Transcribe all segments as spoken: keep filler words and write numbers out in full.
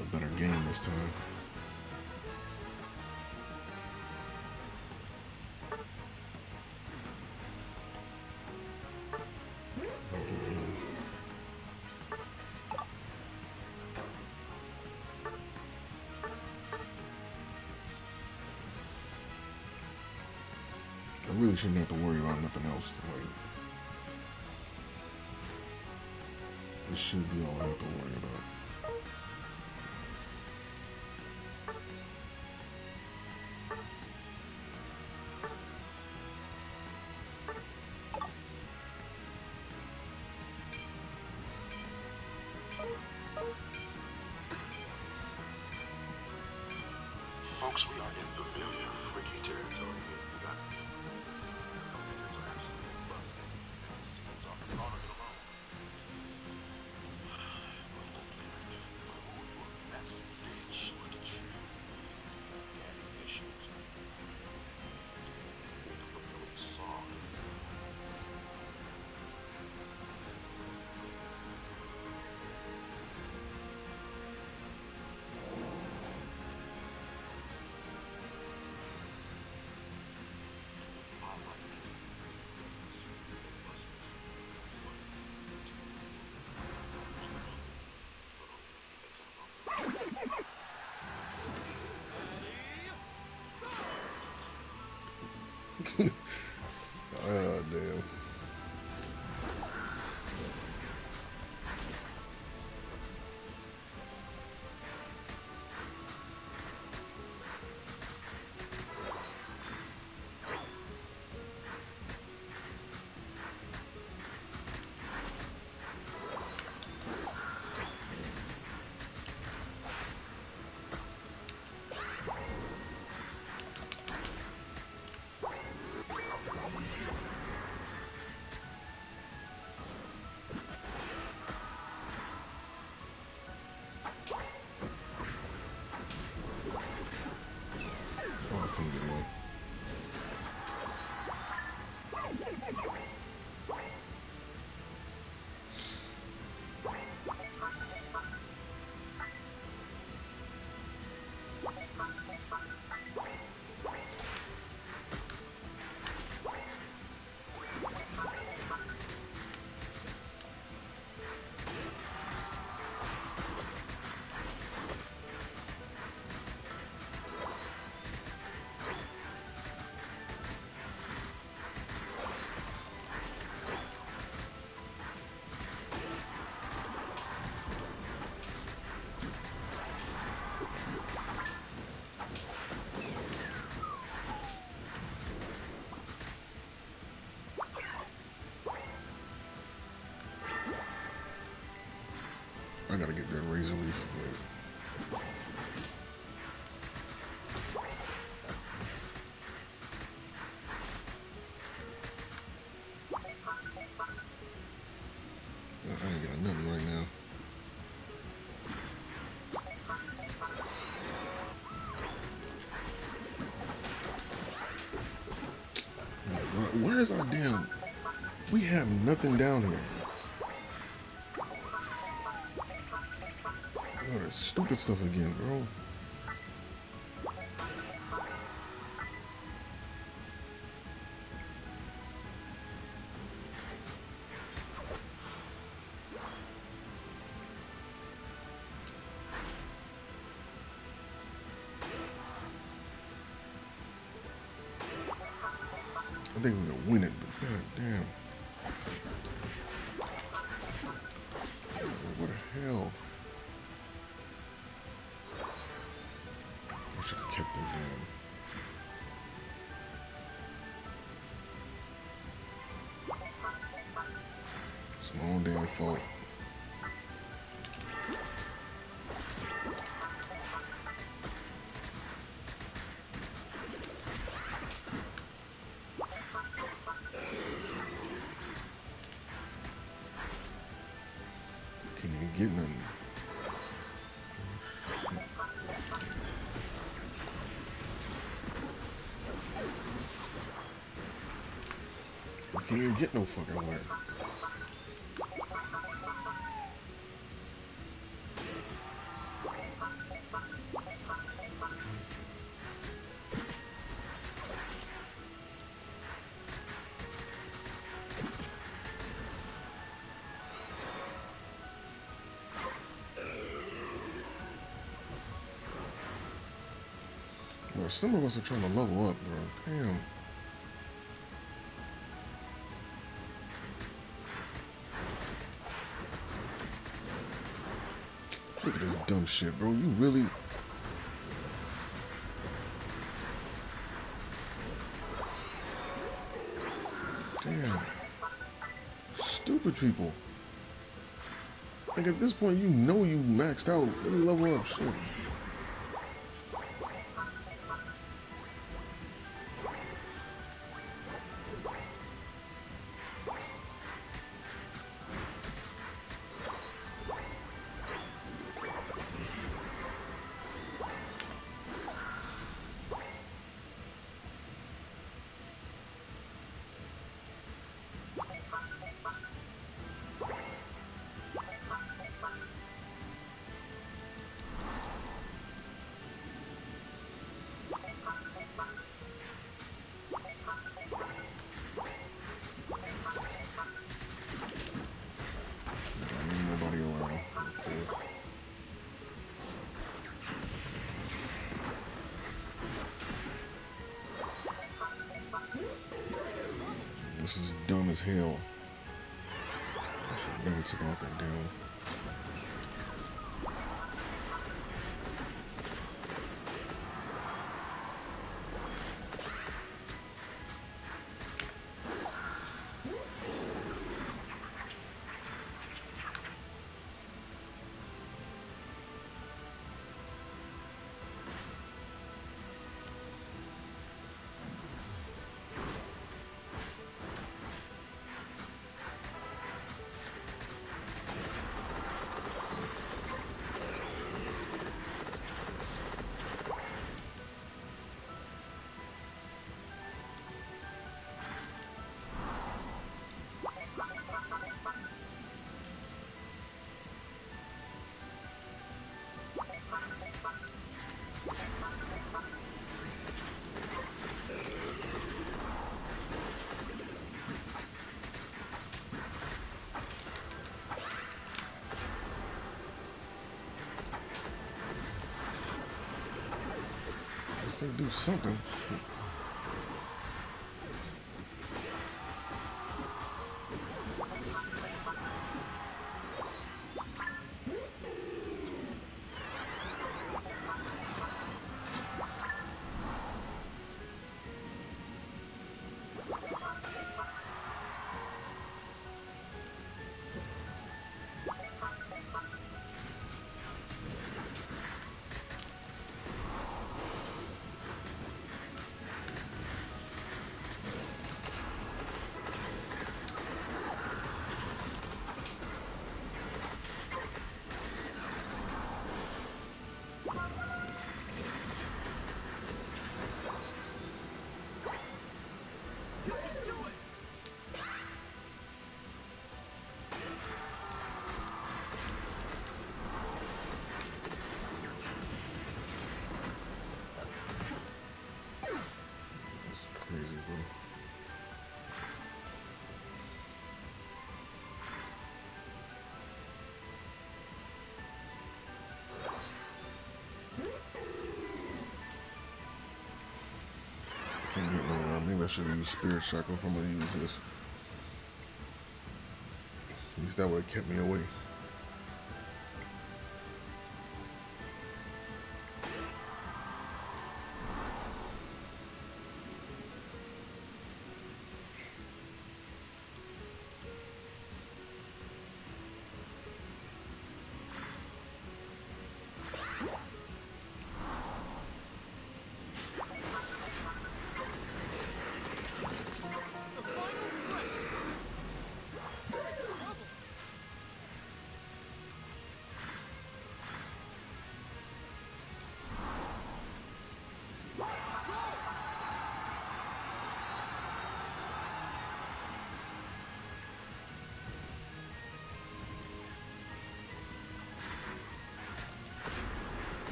a better game this time. I really shouldn't have to worry about nothing else. Like, this should be all I have to worry about. Folks, we are in familiar freaky territory. Oh, damn. I gotta get that razor leaf. Wait. I ain't got nothing right now. Where is our damn? We have nothing down here. Oh, that stupid stuff again, bro. I think we're gonna win it, but god damn. What the hell? I should have kept those in. It's my own damn fault. Can't even get nothing. Can't even get no fucking word. Bro, some of us are trying to level up, bro. Damn. Look at this dumb shit, bro. You really... Damn. Stupid people. Like, at this point, you know you maxed out. Let me level up, shit. This is dumb as hell. I should have never took off that down. They do something. I should have used Spirit Shackle if I'm gonna use this. At least that would have kept me away.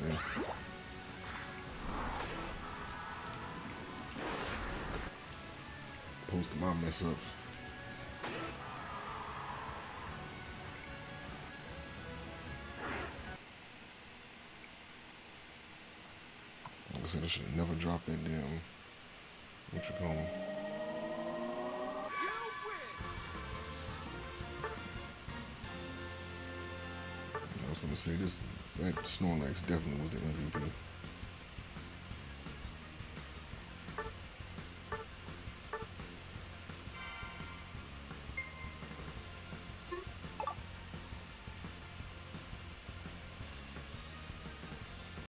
right there. Posting my mess ups. Like I said, I should have never dropped that damn. What you call them? I was gonna say this. That Snorlax definitely was the M V P.